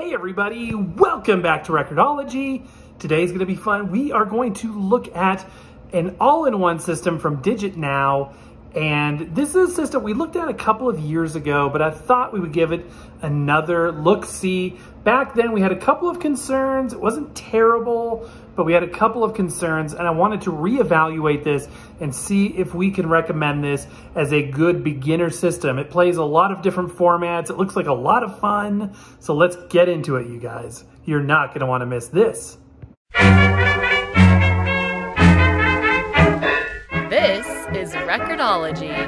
Hey everybody, welcome back to Recordology. Today's gonna be fun. We are going to look at an all-in-one system from DigitNow. And this is a system we looked at a couple of years ago, but I thought we would give it another look-see. Back then we had a couple of concerns. It wasn't terrible, but we had a couple of concerns, and I wanted to reevaluate this and see if we can recommend this as a good beginner system. It plays a lot of different formats. It looks like a lot of fun. So let's get into it, you guys. You're not gonna wanna miss this. This is Recordology.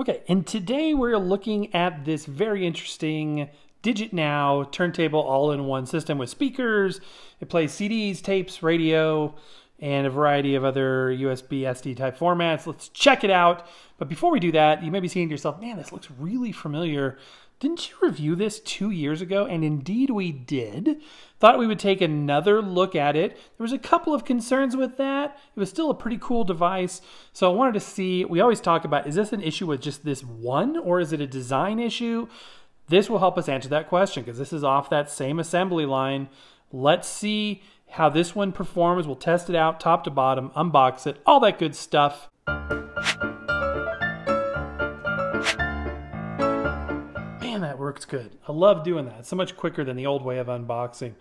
Okay, and today we're looking at this very interesting DigitNow turntable all-in-one system with speakers. It plays CDs, tapes, radio, and a variety of other USB SD type formats. Let's check it out. But before we do that, you may be saying to yourself, man, this looks really familiar. Didn't you review this 2 years ago? And indeed we did. Thought we would take another look at it. There was a couple of concerns with that. It was still a pretty cool device. So I wanted to see, we always talk about, is this an issue with just this one or is it a design issue? This will help us answer that question because this is off that same assembly line. Let's see how this one performs. We'll test it out top to bottom, unbox it, all that good stuff. Man, that works good. I love doing that. It's so much quicker than the old way of unboxing.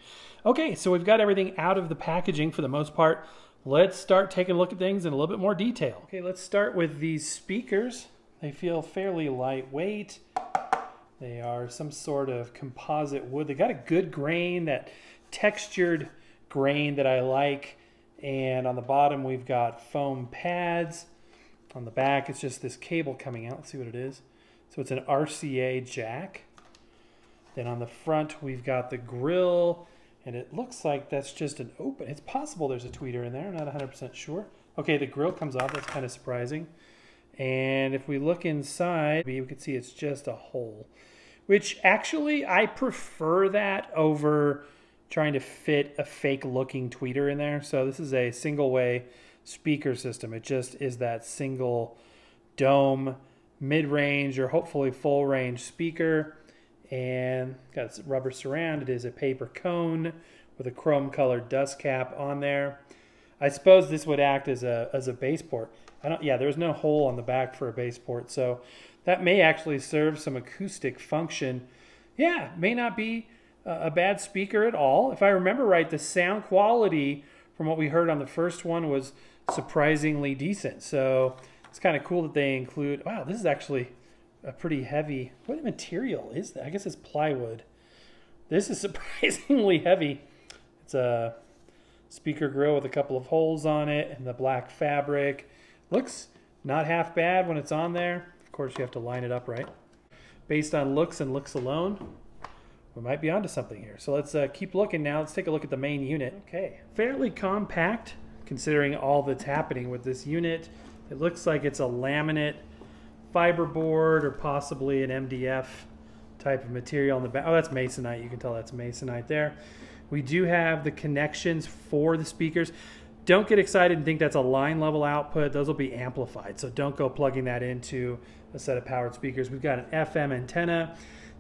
Okay, so we've got everything out of the packaging for the most part. Let's start taking a look at things in a little bit more detail. Okay, let's start with these speakers. They feel fairly lightweight. They are some sort of composite wood. They got a good grain, that textured grain that I like, and on the bottom we've got foam pads. On the back it's just this cable coming out. Let's see what it is. So it's an RCA jack. Then on the front we've got the grill, and it looks like that's just an open. It's possible there's a tweeter in there, I'm not 100% sure. Okay, the grill comes off, that's kind of surprising. And if we look inside, we can see it's just a hole, which actually I prefer that over trying to fit a fake looking tweeter in there. So this is a single way speaker system. It just is that single dome, mid-range or hopefully full range speaker. And got rubber surround. It is a paper cone with a chrome colored dust cap on there. I suppose this would act as a base port. Yeah, there's no hole on the back for a base port. So that may actually serve some acoustic function. Yeah, may not be a bad speaker at all. If I remember right, the sound quality from what we heard on the first one was surprisingly decent. So it's kind of cool that they include, wow, this is actually a pretty heavy, what material is that? I guess it's plywood. This is surprisingly heavy. It's a speaker grill with a couple of holes on it and the black fabric. Looks not half bad when it's on there. Of course, you have to line it up right. Based on looks and looks alone, we might be onto something here. So let's keep looking now. Let's take a look at the main unit. Okay, fairly compact considering all that's happening with this unit. It looks like it's a laminate fiberboard or possibly an MDF type of material on the back. Oh, that's masonite. You can tell that's masonite there. We do have the connections for the speakers. Don't get excited and think that's a line level output. Those will be amplified. So don't go plugging that into a set of powered speakers. We've got an FM antenna.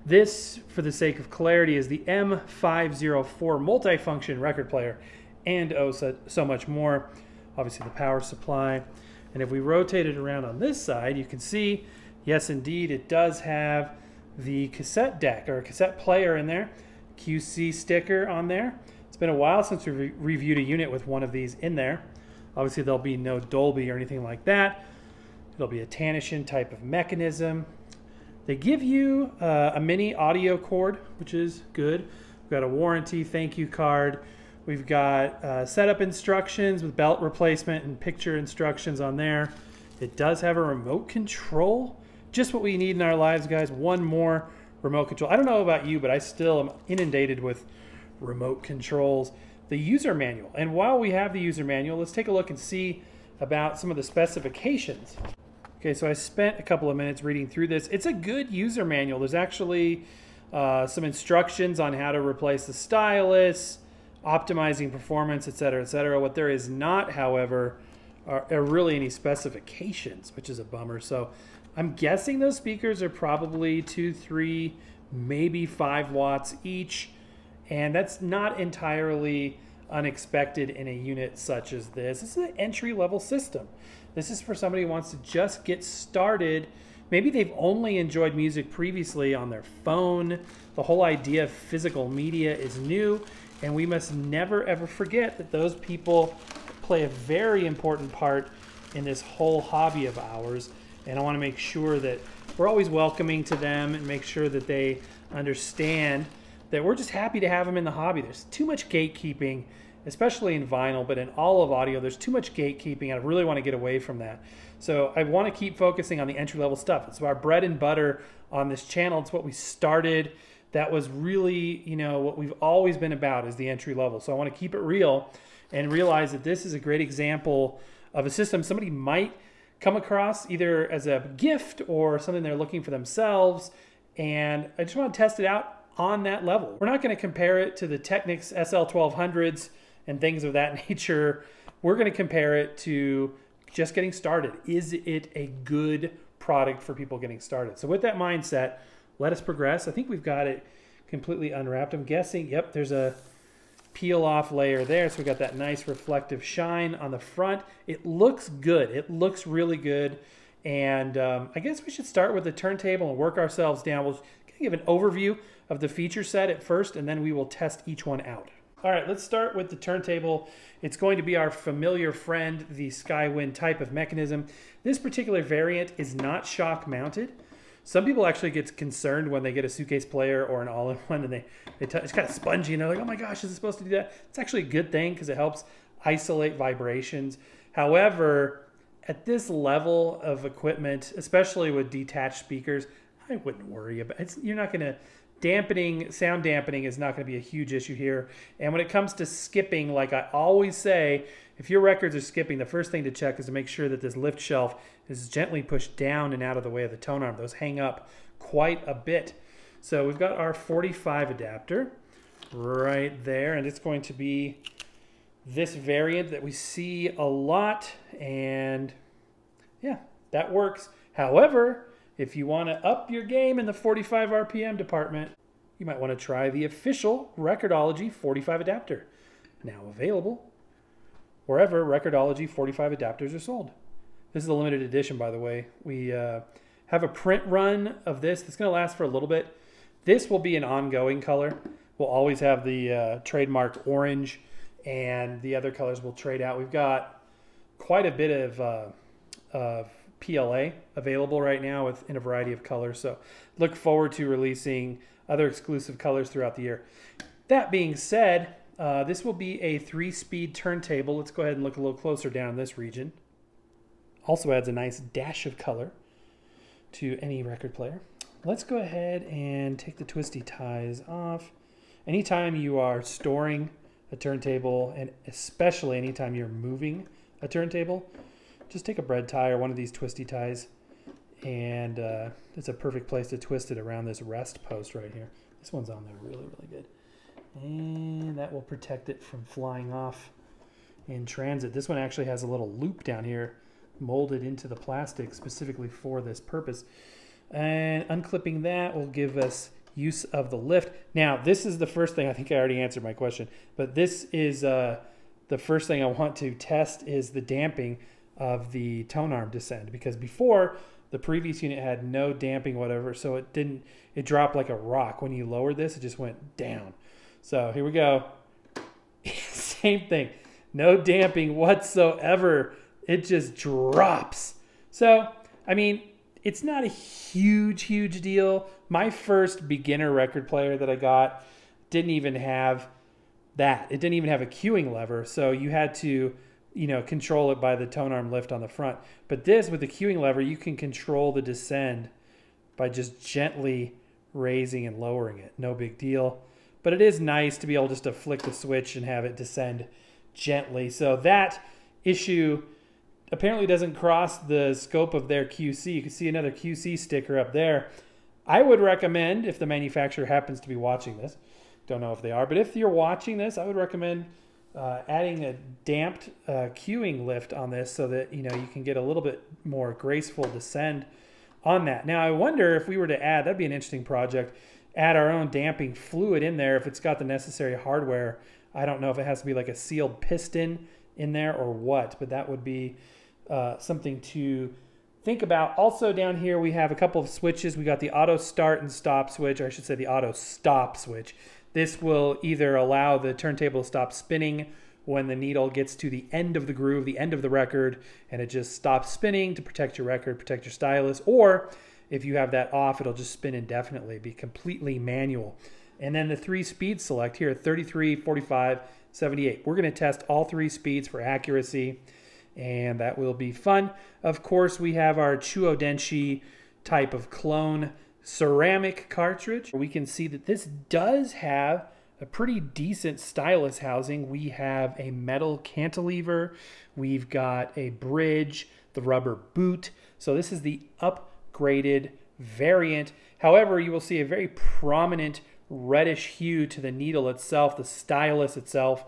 This, for the sake of clarity, is the M504 multifunction record player and oh so much more. Obviously the power supply. And if we rotate it around on this side, you can see, yes indeed, it does have the cassette deck or cassette player in there, QC sticker on there. It's been a while since we reviewed a unit with one of these in there. Obviously there'll be no Dolby or anything like that. It'll be a Tanishin type of mechanism. They give you a mini audio cord, which is good. We've got a warranty thank you card. We've got setup instructions with belt replacement and picture instructions on there. It does have a remote control. Just what we need in our lives, guys. One more remote control. I don't know about you, but I still am inundated with remote controls. The user manual. And while we have the user manual, let's take a look and see about some of the specifications. Okay, so I spent a couple of minutes reading through this. It's a good user manual. There's actually some instructions on how to replace the stylus, optimizing performance, etc., etc. What there is not, however, are really any specifications, which is a bummer. So I'm guessing those speakers are probably 2, 3, maybe 5 watts each, and that's not entirely unexpected in a unit such as this. This is an entry-level system. This is for somebody who wants to just get started. Maybe they've only enjoyed music previously on their phone. The whole idea of physical media is new, and we must never ever forget that those people play a very important part in this whole hobby of ours. And I want to make sure that we're always welcoming to them and make sure that they understand that we're just happy to have them in the hobby. There's too much gatekeeping, especially in vinyl, but in all of audio, there's too much gatekeeping. And I really want to get away from that. So I want to keep focusing on the entry-level stuff. It's our bread and butter on this channel. It's what we started. That was really, you know, what we've always been about, is the entry level. So I want to keep it real and realize that this is a great example of a system somebody might come across either as a gift or something they're looking for themselves. And I just want to test it out on that level. We're not going to compare it to the Technics SL 1200s and things of that nature. We're going to compare it to just getting started. Is it a good product for people getting started? So with that mindset, let us progress. I think we've got it completely unwrapped. I'm guessing, yep, there's a peel off layer there. So we got that nice reflective shine on the front. It looks good. It looks really good. And I guess we should start with the turntable and work ourselves down. We'll give an overview of the feature set at first, and then we will test each one out. All right, let's start with the turntable. It's going to be our familiar friend, the Sky Wind type of mechanism. This particular variant is not shock mounted. Some people actually get concerned when they get a suitcase player or an all-in-one and it's kind of spongy and they're like, oh my gosh, is it supposed to do that? It's actually a good thing because it helps isolate vibrations. However, at this level of equipment, especially with detached speakers, I wouldn't worry about it. You're not going to, sound dampening is not going to be a huge issue here. And when it comes to skipping, like I always say, if your records are skipping, the first thing to check is to make sure that this lift shelf is gently pushed down and out of the way of the tone arm. Those hang up quite a bit. So we've got our 45 adapter right there, and it's going to be this variant that we see a lot, and yeah, that works. However, if you want to up your game in the 45 RPM department, you might want to try the official Recordology 45 adapter, now available wherever Recordology 45 adapters are sold. This is a limited edition, by the way. We have a print run of this that's going to last for a little bit. This will be an ongoing color. We'll always have the trademarked orange, and the other colors will trade out. We've got quite a bit of PLA available right now in a variety of colors. So look forward to releasing other exclusive colors throughout the year. That being said, this will be a 3-speed turntable. Let's go ahead and look a little closer down in this region. Also adds a nice dash of color to any record player. Let's go ahead and take the twisty ties off. Anytime you are storing a turntable, and especially anytime you're moving a turntable, just take a bread tie or one of these twisty ties, and it's a perfect place to twist it around this rest post right here. This one's on there really, really good. And that will protect it from flying off in transit. This one actually has a little loop down here molded into the plastic specifically for this purpose. And unclipping that will give us use of the lift. Now, this is the first thing. I think I already answered my question, but this is the first thing I want to test is the damping of the tone arm descend, because before the previous unit had no damping whatever, so it dropped like a rock. When you lowered this, it just went down. So here we go. Same thing, no damping whatsoever. It just drops. So I mean, it's not a huge deal. My first beginner record player that I got didn't even have that. It didn't even have a queuing lever, so you had to, you know, control it by the tone arm lift on the front. But this, with the queuing lever, you can control the descend by just gently raising and lowering it. No big deal. But it is nice to be able just to flick the switch and have it descend gently. So that issue apparently doesn't cross the scope of their QC. You can see another QC sticker up there. I would recommend, if the manufacturer happens to be watching this, Don't know if they are, but if you're watching this, I would recommend adding a damped cueing lift on this so that you can get a little bit more graceful descend on that. Now I wonder if we were to add, that'd be an interesting project, add our own damping fluid in there if it's got the necessary hardware. I don't know if it has to be like a sealed piston in there or what, but that would be something to think about. Also down here we have a couple of switches. We got the auto start and stop switch, or I should say the auto stop switch. This will either allow the turntable to stop spinning when the needle gets to the end of the groove, the end of the record, and it just stops spinning to protect your record, protect your stylus, or if you have that off, it'll just spin indefinitely, be completely manual. And then the three speeds select here, 33, 45, 78. We're gonna test all three speeds for accuracy, and that will be fun. Of course, we have our Chuo Denshi type of clone ceramic cartridge. We can see that this does have a pretty decent stylus housing. We have a metal cantilever, we've got a bridge, the rubber boot. So this is the upgraded variant. However, you will see a very prominent reddish hue to the needle itself, the stylus itself.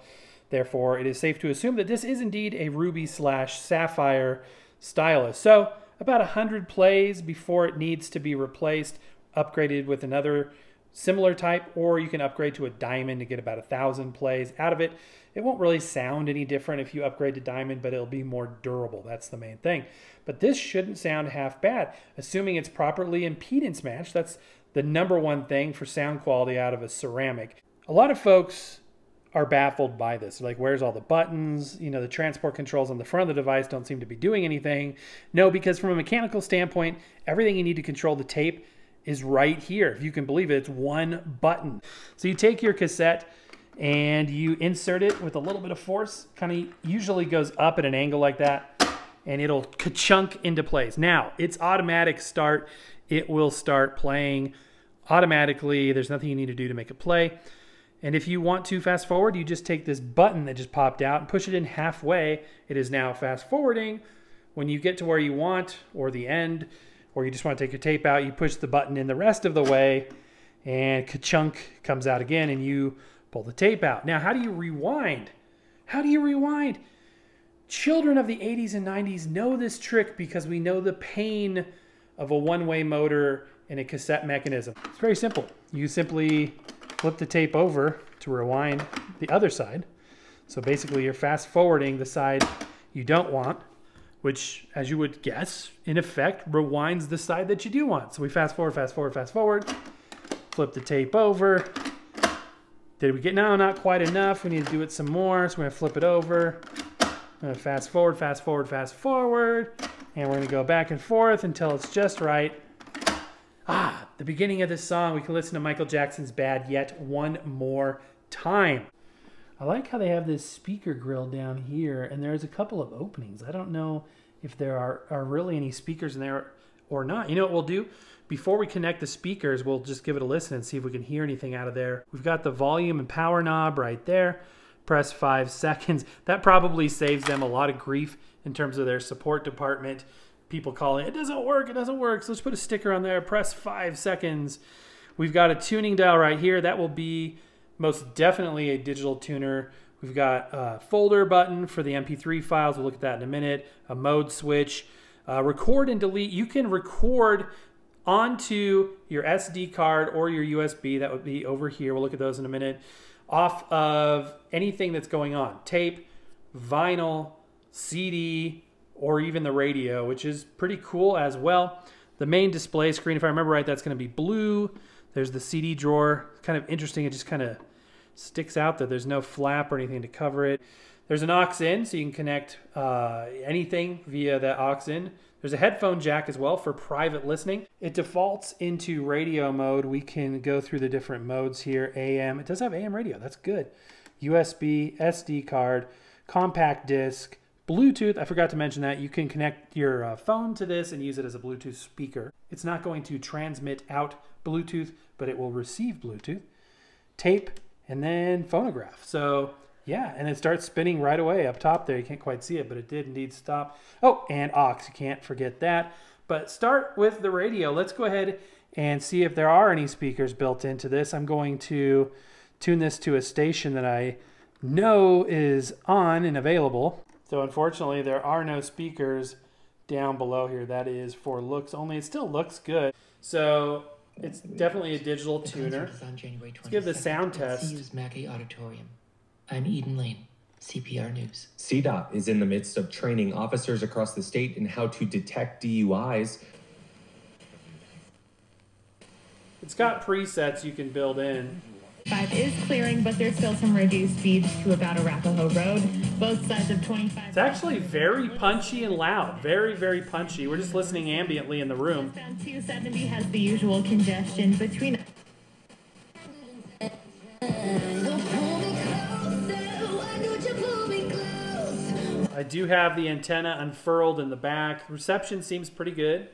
Therefore, it is safe to assume that this is indeed a ruby/sapphire stylus. So about 100 plays before it needs to be replaced, upgraded with another similar type, or you can upgrade to a diamond to get about 1,000 plays out of it. It won't really sound any different if you upgrade to diamond, but it'll be more durable. That's the main thing. But this shouldn't sound half bad, assuming it's properly impedance matched. That's the number one thing for sound quality out of a ceramic. A lot of folks are baffled by this. Like, where's all the buttons? The transport controls on the front of the device don't seem to be doing anything. No, because from a mechanical standpoint, everything you need to control the tape is right here. If you can believe it, it's one button. So you take your cassette and you insert it with a little bit of force, kind of usually goes up at an angle like that, and it'll ka-chunk into place. Now, it's automatic start. It will start playing automatically. There's nothing you need to do to make it play. And if you want to fast forward, you just take this button that just popped out and push it in halfway. It is now fast forwarding. When you get to where you want, or the end, or you just want to take your tape out, you push the button in the rest of the way and ka-chunk comes out again and you pull the tape out. Now, how do you rewind? How do you rewind? Children of the 80s and 90s know this trick because we know the pain of a one-way motor and a cassette mechanism. It's very simple. You simply flip the tape over to rewind the other side. So basically you're fast forwarding the side you don't want, which, as you would guess, in effect rewinds the side that you do want. So we fast forward, fast forward, fast forward, flip the tape over. Did we get, no, not quite enough. We need to do it some more. So we're gonna flip it over. Fast forward, fast forward, fast forward. And we're gonna go back and forth until it's just right. Ah, the beginning of this song, we can listen to Michael Jackson's Bad yet one more time. I like how they have this speaker grill down here, and there's a couple of openings. I don't know if there are really any speakers in there or not. You know what we'll do? Before we connect the speakers, we'll just give it a listen and see if we can hear anything out of there. We've got the volume and power knob right there. Press 5 seconds. That probably saves them a lot of grief in terms of their support department. People calling, it doesn't work, so let's put a sticker on there, press 5 seconds. We've got a tuning dial right here. That will be most definitely a digital tuner. We've got a folder button for the MP3 files. We'll look at that in a minute. A mode switch. Record and delete. You can record onto your SD card or your USB. That would be over here. We'll look at those in a minute. Off of anything that's going on. Tape, vinyl, CD, or even the radio, which is pretty cool as well. The main display screen, if I remember right, that's gonna be blue. There's the CD drawer, kind of interesting. It just kind of sticks out there. There's no flap or anything to cover it. There's an aux in, so you can connect anything via that aux in. There's a headphone jack as well for private listening. It defaults into radio mode. We can go through the different modes here. AM, it does have AM radio, that's good. USB, SD card, compact disc, Bluetooth, I forgot to mention that. You can connect your phone to this and use it as a Bluetooth speaker. It's not going to transmit out Bluetooth, but it will receive Bluetooth. Tape, and then phonograph. So yeah, and it starts spinning right away up top there. You can't quite see it, but it did indeed stop. Oh, and aux, you can't forget that. But start with the radio. Let's go ahead and see if there are any speakers built into this. I'm going to tune this to a station that I know is on and available. So unfortunately, there are no speakers down below here. That is for looks only. It still looks good. So it's definitely a digital tuner. Let's give the sound test. CU's Mackey Auditorium. I'm Eden Lane, CPR News. CDOT is in the midst of training officers across the state in how to detect DUIs. It's got presets you can build in. 5 is clearing, but there's still some reduced speeds to about Arapahoe Road, both sides of 25. It's actually very punchy and loud. Very, very punchy. We're just listening ambiently in the room. 270 has the usual congestion between us. I do have the antenna unfurled in the back. Reception seems pretty good.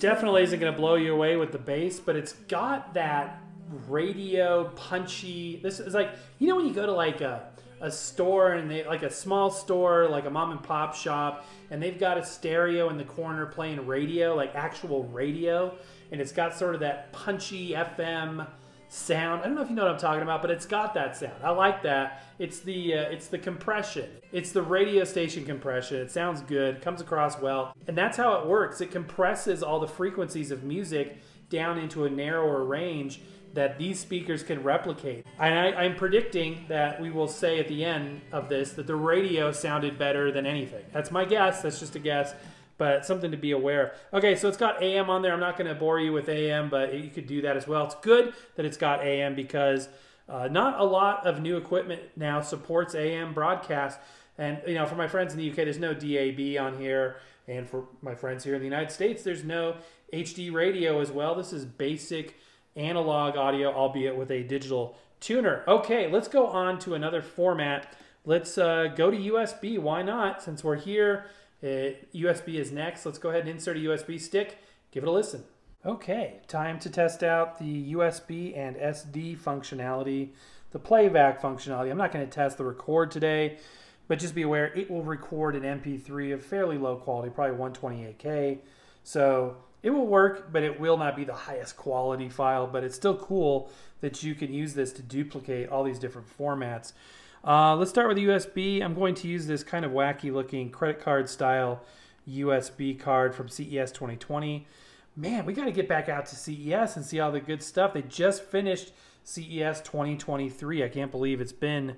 Definitely isn't going to blow you away with the bass, but it's got that radio punchy. This is like, you know, when you go to like a store, and they like a small store, like a mom and pop shop, and they've got a stereo in the corner playing radio, like actual radio, and it's got sort of that punchy FM sound. I don't know if you know what I'm talking about, but it's got that sound. I like that. It's the compression. It's the radio station compression. It sounds good, comes across well, and that's how it works. It compresses all the frequencies of music down into a narrower range that these speakers can replicate. And I'm predicting that we will say at the end of this that the radio sounded better than anything. That's my guess. That's just a guess, but something to be aware of. Okay, so it's got AM on there. I'm not gonna bore you with AM, but you could do that as well. It's good that it's got AM because not a lot of new equipment now supports AM broadcast. And you know, for my friends in the UK, there's no DAB on here. And for my friends here in the United States, there's no HD radio as well. This is basic analog audio, albeit with a digital tuner. Okay, let's go on to another format. Let's go to USB, why not? Since we're here, USB is next. Let's go ahead and insert a USB stick. Give it a listen. Okay, time to test out the USB and SD functionality, the playback functionality. I'm not going to test the record today, but just be aware it will record an MP3 of fairly low quality, probably 128K. So it will work, but it will not be the highest quality file, but it's still cool that you can use this to duplicate all these different formats. Let's start with the USB. I'm going to use this kind of wacky looking credit card style USB card from CES 2020. Man, we got to get back out to CES and see all the good stuff. They just finished CES 2023. I can't believe it's been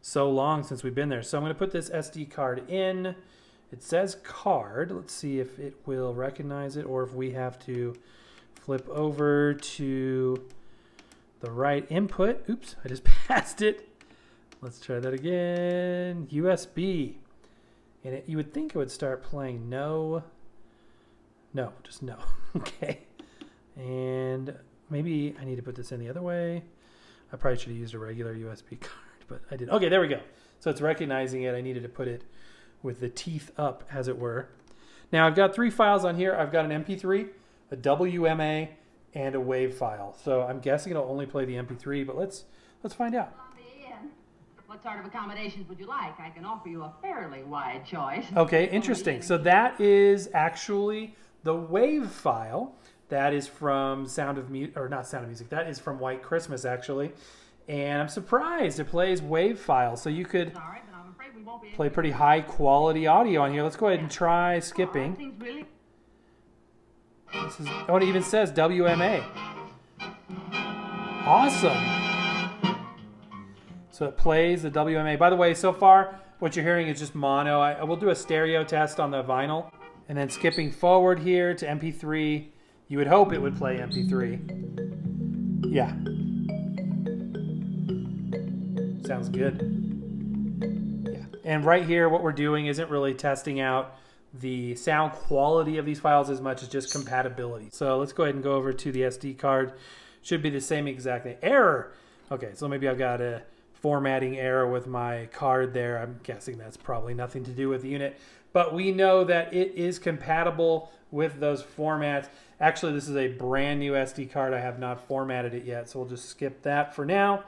so long since we've been there. So I'm going to put this SD card in. It says card. Let's see if it will recognize it or if we have to flip over to the right input. Oops, I just passed it. Let's try that again. USB. And you would think it would start playing no. No, just no. Okay. And maybe I need to put this in the other way. I probably should have used a regular USB card, but I didn't. Okay, there we go. So it's recognizing it. I needed to put it with the teeth up, as it were. Now I've got three files on here. I've got an MP3, a WMA, and a WAV file. So I'm guessing it'll only play the MP3, but let's find out. What sort of accommodations would you like? I can offer you a fairly wide choice. Okay, interesting. So that is actually the WAV file. That is from Sound of Music, or not Sound of Music, that is from White Christmas, actually. And I'm surprised it plays WAV file. So you could play pretty high quality audio on here. Let's go ahead and try skipping. This is, oh, it even says WMA. Awesome. So it plays the WMA. By the way, so far, what you're hearing is just mono. I will do a stereo test on the vinyl. And then skipping forward here to MP3, you would hope it would play MP3. Yeah. Sounds good. Yeah. And right here, what we're doing isn't really testing out the sound quality of these files as much as just compatibility. So let's go ahead and go over to the SD card. Should be the same exact thing. Error! Okay, so maybe I've got a formatting error with my card there. I'm guessing that's probably nothing to do with the unit, but we know that it is compatible with those formats. Actually, this is a brand new SD card. I have not formatted it yet, so we'll just skip that for now.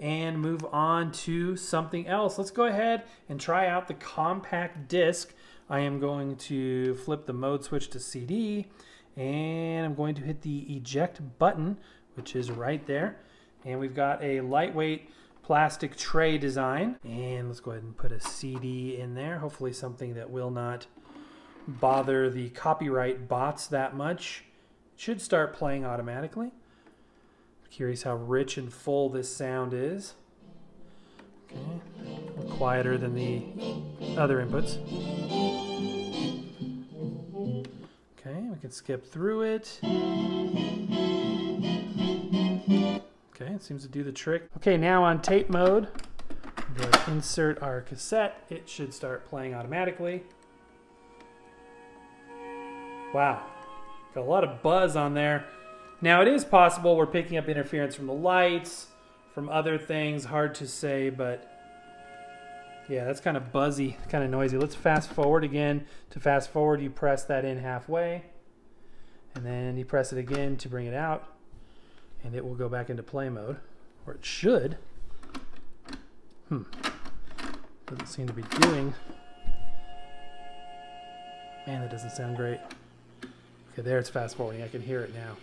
and move on to something else. Let's go ahead and try out the compact disc. I am going to flip the mode switch to CD, and I'm going to hit the eject button, which is right there. And we've got a lightweight plastic tray design. And let's go ahead and put a CD in there, hopefully something that will not bother the copyright bots that much. It should start playing automatically. I'm curious how rich and full this sound is. Okay, quieter than the other inputs. Okay, we can skip through it. Okay, it seems to do the trick. Okay, now on tape mode, we'll insert our cassette. It should start playing automatically. Wow, got a lot of buzz on there. Now it is possible we're picking up interference from the lights, from other things, hard to say, but yeah, that's kind of buzzy, kind of noisy. Let's fast forward again. To fast forward, you press that in halfway, and then you press it again to bring it out. And it will go back into play mode, or it should. Doesn't seem to be doing. Man, that doesn't sound great. Okay, there it's fast forwarding. I can hear it now.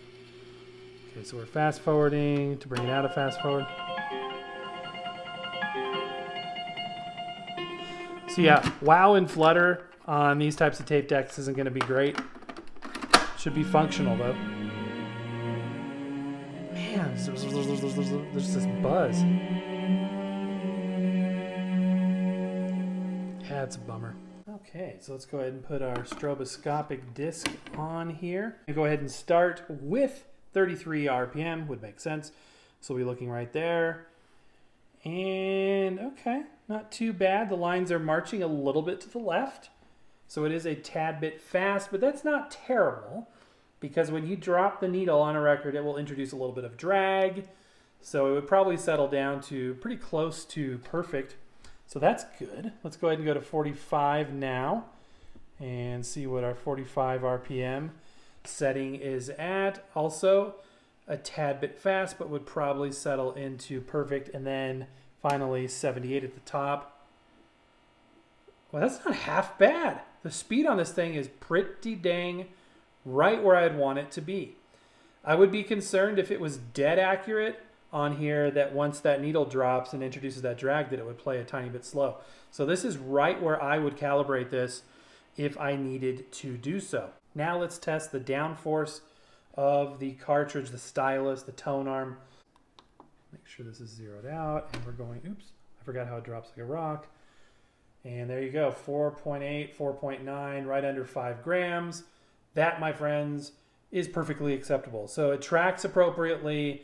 Okay, so we're fast forwarding to bring it out of fast forward. So yeah, wow and flutter on these types of tape decks isn't going to be great. Should be functional though. Man, there's this buzz. Yeah, it's a bummer. Okay, so let's go ahead and put our stroboscopic disc on here. And go ahead and start with 33 RPM, would make sense. So we'll be looking right there. And okay, not too bad. The lines are marching a little bit to the left. So it is a tad bit fast, but that's not terrible. Because when you drop the needle on a record, it will introduce a little bit of drag. So it would probably settle down to pretty close to perfect. So that's good. Let's go ahead and go to 45 now and see what our 45 RPM setting is at. Also a tad bit fast, but would probably settle into perfect. And then finally 78 at the top. Well, that's not half bad. The speed on this thing is pretty dang right where I'd want it to be. I would be concerned if it was dead accurate on here that once that needle drops and introduces that drag that it would play a tiny bit slow. So this is right where I would calibrate this if I needed to do so. Now let's test the downforce of the cartridge, the stylus, the tone arm. Make sure this is zeroed out and we're going, oops, I forgot how it drops like a rock. And there you go, 4.8, 4.9, right under 5 grams. That, my friends, is perfectly acceptable. So it tracks appropriately.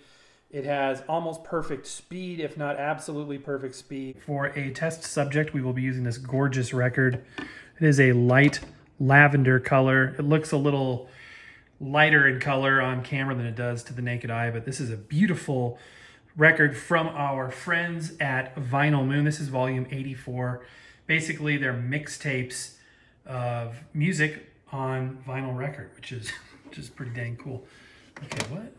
It has almost perfect speed, if not absolutely perfect speed. For a test subject, we will be using this gorgeous record. It is a light lavender color. It looks a little lighter in color on camera than it does to the naked eye, but this is a beautiful record from our friends at Vinyl Moon. This is volume 84. Basically, they're mixtapes of music on vinyl record, which is just pretty dang cool. Okay, what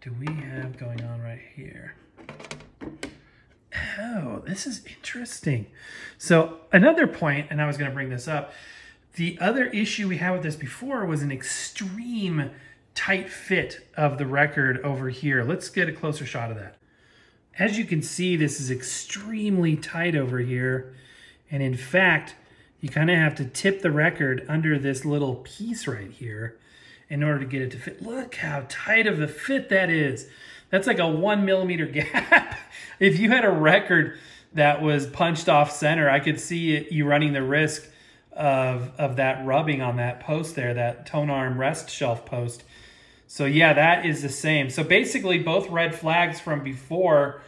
do we have going on right here? Oh, this is interesting. So another point, and I was gonna bring this up, the other issue we had with this before was an extreme tight fit of the record over here. Let's get a closer shot of that. As you can see, this is extremely tight over here. And in fact, you kind of have to tip the record under this little piece right here in order to get it to fit. Look how tight of a fit that is. That's like a 1 millimeter gap. If you had a record that was punched off center, I could see it, you running the risk of that rubbing on that post there, that tone arm rest shelf post. So yeah, that is the same. So basically both red flags from before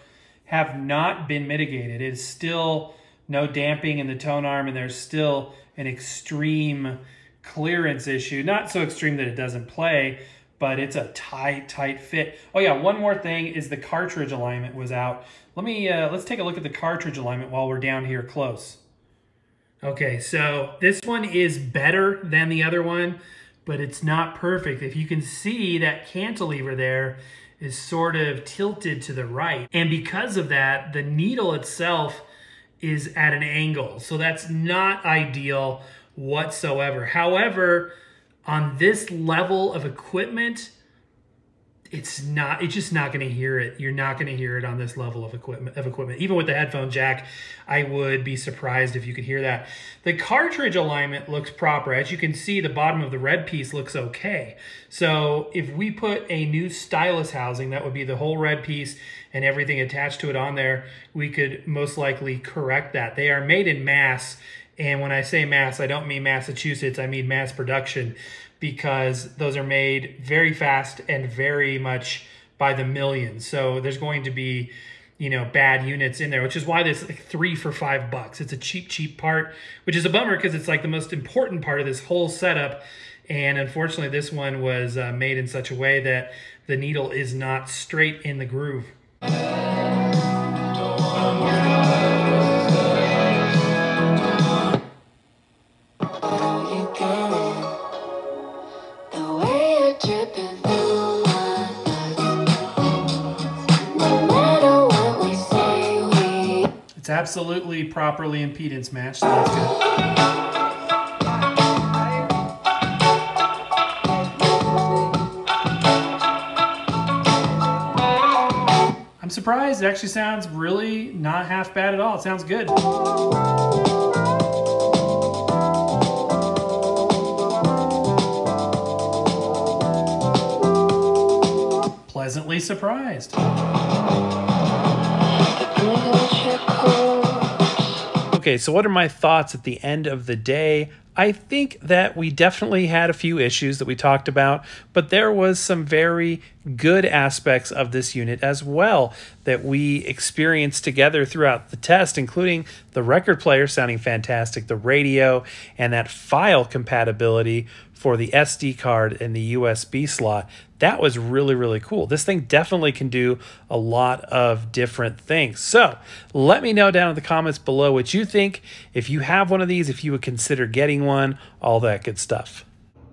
have not been mitigated. It is still no damping in the tone arm, and there's still an extreme clearance issue. Not so extreme that it doesn't play, but it's a tight, tight fit. Oh yeah, one more thing is the cartridge alignment was out. Let's take a look at the cartridge alignment while we're down here close. Okay, so this one is better than the other one, but it's not perfect. If you can see that cantilever there is sort of tilted to the right. And because of that, the needle itself is at an angle. So that's not ideal whatsoever. However, on this level of equipment, it's just not going to hear it. You're not going to hear it on this level of equipment. Even with the headphone jack, I would be surprised if you could hear that. The cartridge alignment looks proper. As you can see, the bottom of the red piece looks okay. So if we put a new stylus housing, that would be the whole red piece and everything attached to it on there, we could most likely correct that. They are made in mass. And when I say mass, I don't mean Massachusetts, I mean mass production, because those are made very fast and very much by the millions. So there's going to be, you know, bad units in there, which is why this like 3 for $5. It's a cheap, cheap part, which is a bummer because it's like the most important part of this whole setup. And unfortunately, this one was made in such a way that the needle is not straight in the groove. It's absolutely properly impedance matched, so that's good. I'm surprised. It actually sounds really not half bad at all. It sounds good. Pleasantly surprised. Okay, so what are my thoughts at the end of the day? I think that we definitely had a few issues that we talked about, but there was some very good aspects of this unit as well that we experienced together throughout the test, including the record player sounding fantastic, the radio, and that file compatibility for the SD card and the USB slot. That was really, really cool. This thing definitely can do a lot of different things. So let me know down in the comments below what you think, if you have one of these, if you would consider getting one, all that good stuff.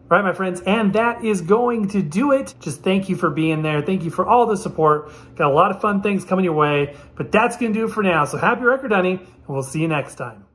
All right, my friends, and that is going to do it. Just thank you for being there. Thank you for all the support. Got a lot of fun things coming your way, but that's going to do it for now. So happy record hunting, and we'll see you next time.